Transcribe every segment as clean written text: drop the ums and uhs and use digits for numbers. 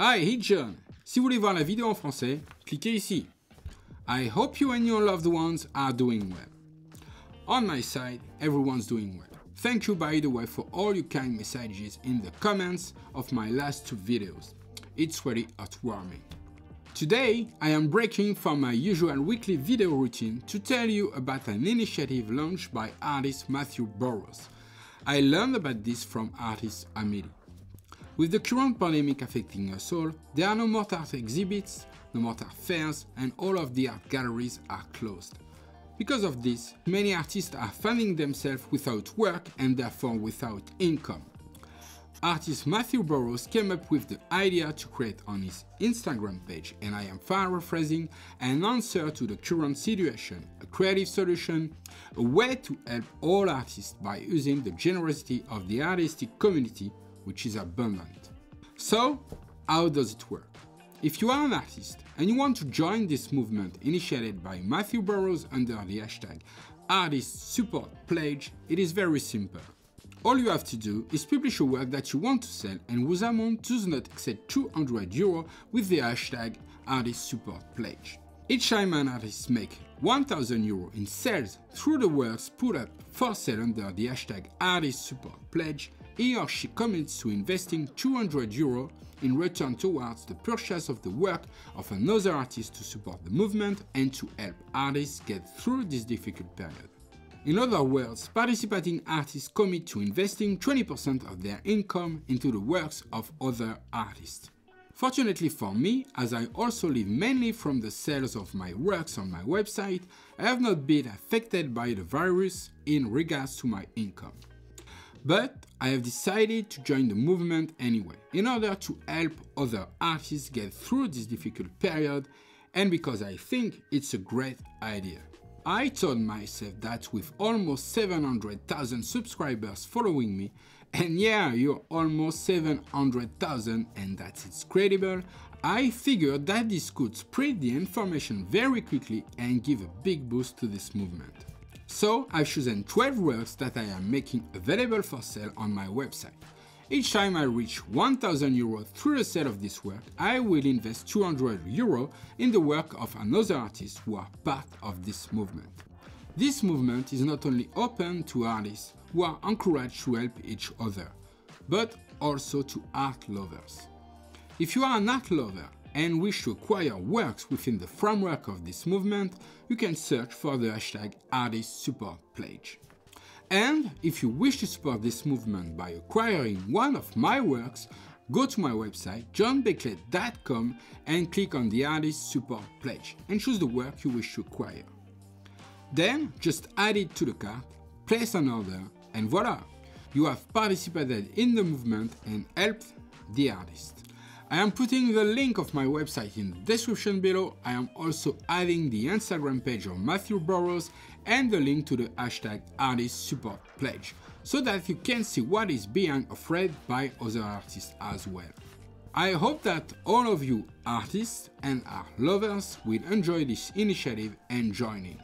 Hi, it's John. Si vous voulez voir la vidéo en français, cliquez ici. I hope you and your loved ones are doing well. On my side, everyone's doing well. Thank you, by the way, for all your kind messages in the comments of my last two videos. It's really heartwarming. Today, I am breaking from my usual weekly video routine to tell you about an initiative launched by artist Matthew Burrows. I learned about this from artist Amelie. With the current pandemic affecting us all, there are no more art exhibits, no more art fairs, and all of the art galleries are closed. Because of this, many artists are finding themselves without work and therefore without income. Artist Matthew Burrows came up with the idea to create on his Instagram page, and I am paraphrasing, an answer to the current situation, a creative solution, a way to help all artists by using the generosity of the artistic community, which is abundant. So, how does it work? If you are an artist and you want to join this movement initiated by Matthew Burrows under the hashtag #artistsupportpledge, it is very simple. All you have to do is publish a work that you want to sell and whose amount does not exceed 200 euros with the hashtag #artistsupportpledge. Each time an artist makes 1,000 euros in sales through the works put up for sale under the hashtag #artistsupportpledge, he or she commits to investing 200 euros in return towards the purchase of the work of another artist to support the movement and to help artists get through this difficult period. In other words, participating artists commit to investing 20% of their income into the works of other artists. Fortunately for me, as I also live mainly from the sales of my works on my website, I have not been affected by the virus in regards to my income. But I have decided to join the movement anyway, in order to help other artists get through this difficult period, and because I think it's a great idea. I told myself that with almost 700,000 subscribers following me, and yeah, you're almost 700,000 and that's incredible, I figured that this could spread the information very quickly and give a big boost to this movement. So I've chosen 12 works that I am making available for sale on my website. Each time I reach 1,000 euros through the sale of this work, I will invest 200 euros in the work of another artist who are part of this movement. This movement is not only open to artists who are encouraged to help each other, but also to art lovers. If you are an art lover and wish to acquire works within the framework of this movement, you can search for the hashtag #artistsupportpledge. And if you wish to support this movement by acquiring one of my works, go to my website johnbeckley.com and click on the Artist Support Pledge and choose the work you wish to acquire. Then just add it to the cart, place an order, and voila! You have participated in the movement and helped the artist. I am putting the link of my website in the description below. I am also adding the Instagram page of Matthew Burrows and the link to the hashtag #artistsupportpledge so that you can see what is being offered by other artists as well. I hope that all of you artists and art lovers will enjoy this initiative and join in.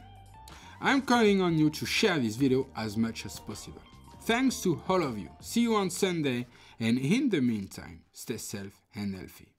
I am calling on you to share this video as much as possible. Thanks to all of you. See you on Sunday, and in the meantime, stay safe and healthy.